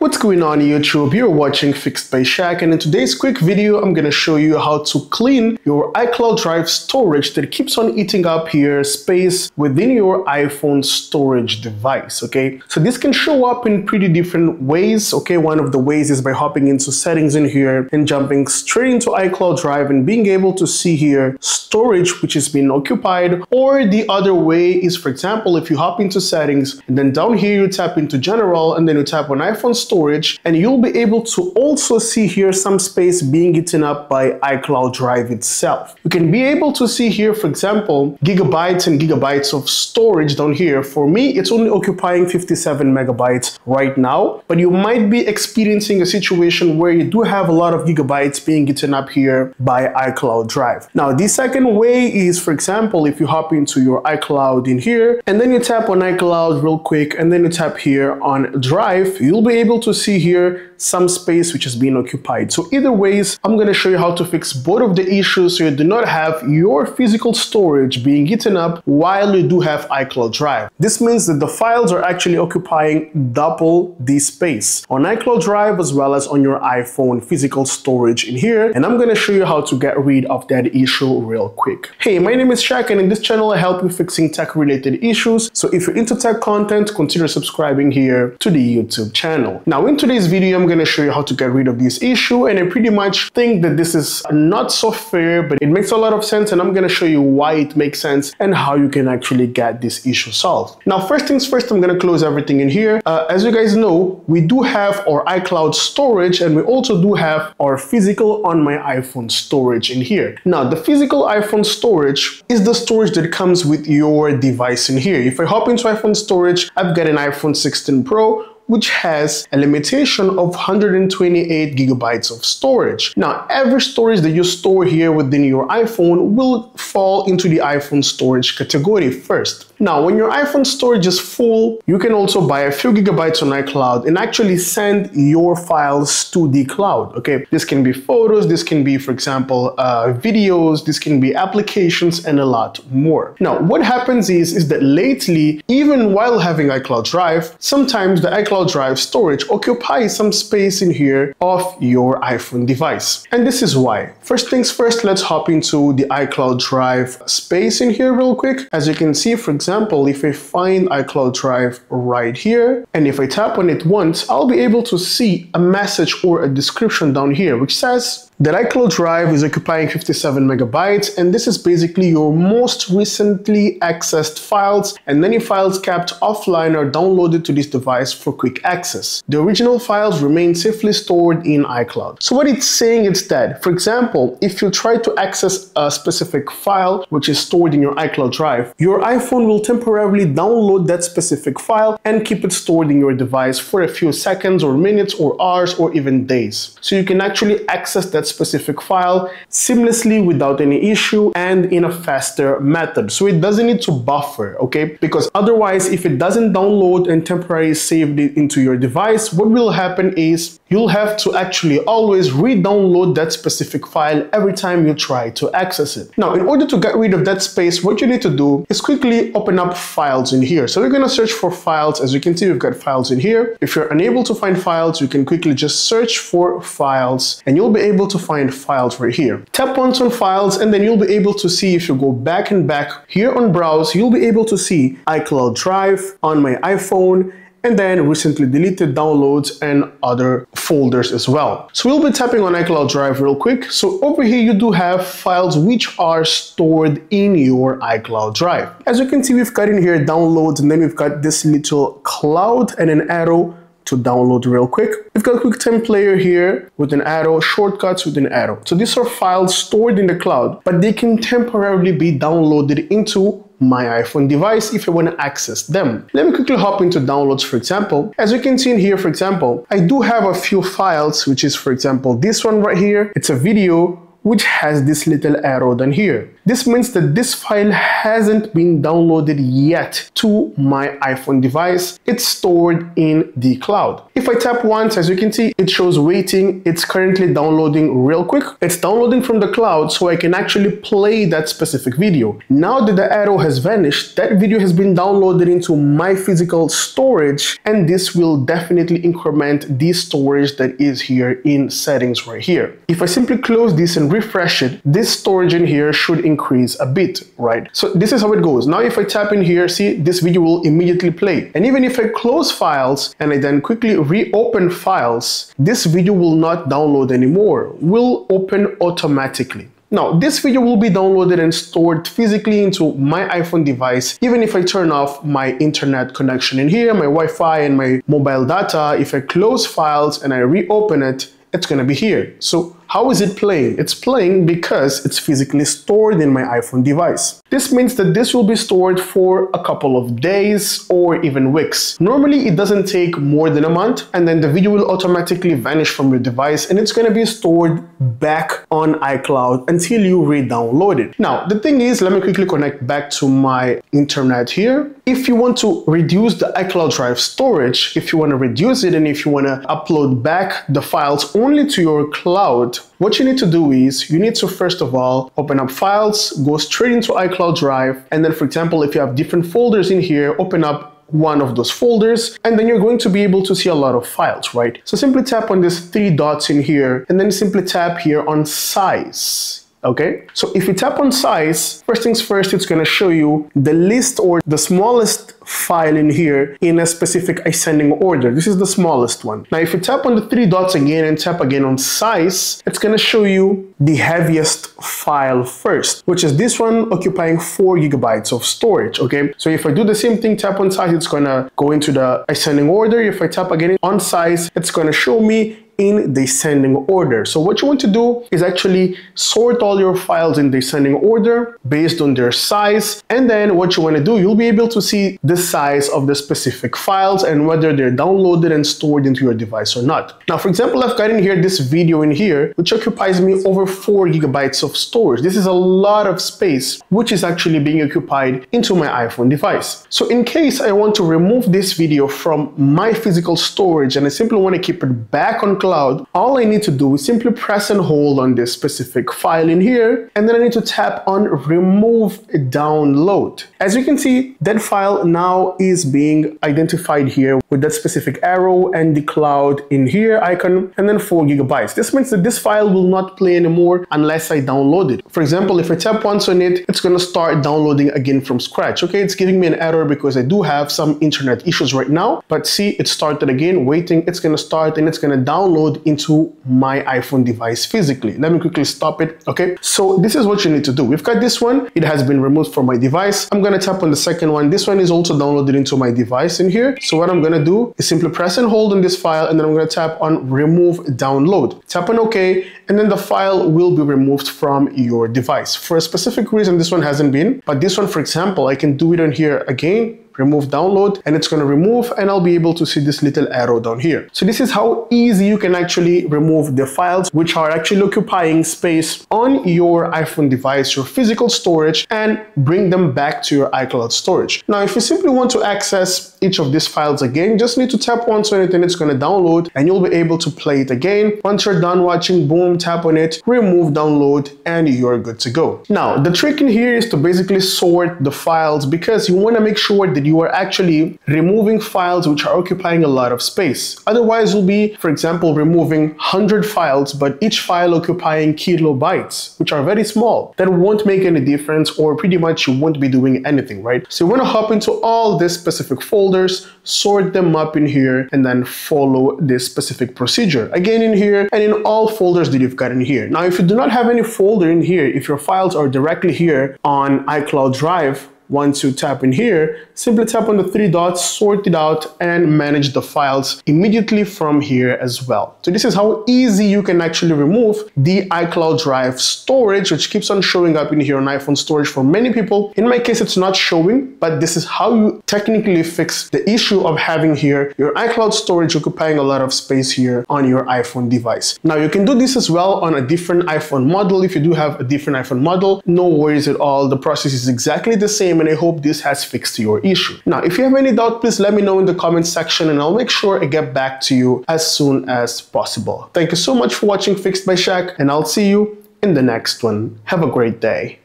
What's going on YouTube? You're watching Fixed by Chaq, and in today's quick video I'm gonna show you how to clean your iCloud Drive storage that keeps on eating up your space within your iPhone storage device, okay? So this can show up in pretty different ways, okay? One of the ways is by hopping into settings in here and jumping straight into iCloud Drive and being able to see here storage which has been occupied, or the other way is, for example, if you hop into settings and then down here you tap into general and then you tap on iPhone storage, and you'll be able to also see here some space being eaten up by iCloud Drive itself. You can be able to see here, for example, gigabytes and gigabytes of storage down here. For me, it's only occupying 57 megabytes right now, but you might be experiencing a situation where you do have a lot of gigabytes being eaten up here by iCloud Drive. Now, the second way is, for example, if you hop into your iCloud in here, and then you tap on iCloud real quick, and then you tap here on Drive, you'll be able to see here some space which has been occupied. So either ways, I'm going to show you how to fix both of the issues so you do not have your physical storage being eaten up while you do have iCloud Drive. This means that the files are actually occupying double the space on iCloud Drive as well as on your iPhone physical storage in here, and I'm going to show you how to get rid of that issue real quick. Hey, my name is Chaq, and in this channel I help you fixing tech related issues, so if you're into tech content, consider subscribing here to the YouTube channel. Now, in today's video, I'm going to show you how to get rid of this issue, and I pretty much think that this is not so fair, but it makes a lot of sense, and I'm going to show you why it makes sense and how you can actually get this issue solved. Now, first things first, I'm going to close everything in here. As you guys know, we do have our iCloud storage, and we also do have our physical on my iPhone storage in here. Now, the physical iPhone storage is the storage that comes with your device in here. If I hop into iPhone storage, I've got an iPhone 16 Pro, which has a limitation of 128 gigabytes of storage. Now, every storage that you store here within your iPhone will fall into the iPhone storage category first. Now, when your iPhone storage is full, you can also buy a few gigabytes on iCloud and actually send your files to the cloud, okay? This can be photos, this can be, for example, videos, this can be applications, and a lot more. Now, what happens is that lately, even while having iCloud Drive, sometimes the iCloud Drive storage occupies some space in here of your iPhone device, and this is why. First things first, let's hop into the iCloud Drive space in here real quick. As you can see, for example, if I find iCloud Drive right here, and if I tap on it once, I'll be able to see a message or a description down here which says that iCloud Drive is occupying 57 megabytes, and this is basically your most recently accessed files, and any files kept offline are downloaded to this device for quick access. The original files remain safely stored in iCloud. So what it's saying is that, for example, if you try to access a specific file which is stored in your iCloud Drive, your iPhone will temporarily download that specific file and keep it stored in your device for a few seconds or minutes or hours or even days. So you can actually access that specific file seamlessly without any issue and in a faster method. So it doesn't need to buffer, okay? Because otherwise, if it doesn't download and temporarily save it into your device, what will happen is you'll have to actually always re-download that specific file every time you try to access it. Now, in order to get rid of that space, what you need to do is quickly open up files in here. So we're gonna search for files. As you can see, we've got files in here. If you're unable to find files, you can quickly just search for files, and you'll be able to find files right here. Tap once on files, and then you'll be able to see, if you go back and back here on browse, you'll be able to see iCloud Drive on my iPhone, and then recently deleted downloads and other folders as well. So we'll be tapping on iCloud Drive real quick. So over here you do have files which are stored in your iCloud Drive. As you can see, we've got in here downloads, and then we've got this little cloud and an arrow to download real quick. We've got a QuickTime Player here with an arrow, shortcuts with an arrow. So these are files stored in the cloud, but they can temporarily be downloaded into my iPhone device if I want to access them. Let me quickly hop into downloads, for example. As you can see in here, for example, I do have a few files, which is, for example, this one right here. It's a video which has this little arrow down here. This means that this file hasn't been downloaded yet to my iPhone device. It's stored in the cloud. If I tap once, as you can see, it shows waiting. It's currently downloading real quick. It's downloading from the cloud, so I can actually play that specific video. Now that the arrow has vanished, that video has been downloaded into my physical storage, and this will definitely increment the storage that is here in settings right here. If I simply close this and refresh it, this storage in here should increase a bit, right? So this is how it goes. Now if I tap in here, see, this video will immediately play. And even if I close files and I then quickly reopen files, this video will not download anymore, will open automatically. Now, this video will be downloaded and stored physically into my iPhone device, even if I turn off my internet connection in here, my Wi-Fi and my mobile data. If I close files and I reopen it, it's gonna be here. So how is it playing? It's playing because it's physically stored in my iPhone device. This means that this will be stored for a couple of days or even weeks. Normally, it doesn't take more than a month, and then the video will automatically vanish from your device, and it's gonna be stored back on iCloud until you re-download it. Now, the thing is, let me quickly connect back to my internet here. If you want to reduce the iCloud Drive storage, if you wanna reduce it and if you wanna upload back the files only to your cloud, what you need to do is, you need to first of all open up files, go straight into iCloud Drive, and then for example, if you have different folders in here, open up one of those folders, and then you're going to be able to see a lot of files, right? So simply tap on these three dots in here, and then simply tap here on size. Okay, so if you tap on size, first things first, it's going to show you the list or the smallest file in here in a specific ascending order. This is the smallest one. Now, if you tap on the three dots again and tap again on size, it's going to show you the heaviest file first, which is this one occupying 4 GB of storage. Okay, so if I do the same thing, tap on size, it's going to go into the ascending order. If I tap again on size, it's going to show me in descending order. So what you want to do is actually sort all your files in descending order based on their size, and then what you want to do, you'll be able to see the size of the specific files and whether they're downloaded and stored into your device or not. Now, for example, I've got in here this video in here, which occupies me over 4 GB of storage. This is a lot of space, which is actually being occupied into my iPhone device. So in case I want to remove this video from my physical storage and I simply want to keep it back on cloud, all I need to do is simply press and hold on this specific file in here, and then I need to tap on remove download. As you can see, that file now is being identified here with that specific arrow and the cloud in here icon, and then 4 GB. This means that this file will not play anymore unless I download it. For example, if I tap once on it, it's going to start downloading again from scratch. Okay, it's giving me an error because I do have some internet issues right now, but see, it started again, waiting. It's going to start and it's going to download into my iPhone device physically. Let me quickly stop it. Okay, so this is what you need to do. We've got this one, it has been removed from my device. I'm gonna tap on the second one. This one is also downloaded into my device in here. So what I'm gonna do is simply press and hold on this file, and then I'm gonna tap on remove download. Tap on OK, and then the file will be removed from your device. For a specific reason, this one hasn't been, but this one, for example, I can do it on here again, remove download, and it's going to remove, and I'll be able to see this little arrow down here. So this is how easy you can actually remove the files which are actually occupying space on your iPhone device, your physical storage, and bring them back to your iCloud storage. Now, if you simply want to access each of these files again, just need to tap once on it and it's going to download, and you'll be able to play it again. Once you're done watching, boom, tap on it, remove download, and you're good to go. Now, the trick in here is to basically sort the files, because you want to make sure that you are actually removing files which are occupying a lot of space. Otherwise, you'll be, for example, removing 100 files, but each file occupying kilobytes, which are very small. That won't make any difference, or pretty much you won't be doing anything, right? So you want to hop into all these specific folders, sort them up in here, and then follow this specific procedure again in here and in all folders that you've got in here. Now, if you do not have any folder in here, if your files are directly here on iCloud Drive, Once you tap in here, simply tap on the three dots, sort it out, and manage the files immediately from here as well. So this is how easy you can actually remove the iCloud Drive storage, which keeps on showing up in here on iPhone storage for many people. In my case, it's not showing, but this is how you technically fix the issue of having here your iCloud storage occupying a lot of space here on your iPhone device. Now you can do this as well on a different iPhone model. If you do have a different iPhone model, no worries at all. The process is exactly the same, and I hope this has fixed your issue. Now, if you have any doubt, please let me know in the comments section and I'll make sure I get back to you as soon as possible. Thank you so much for watching Fixed by Chaq, and I'll see you in the next one. Have a great day.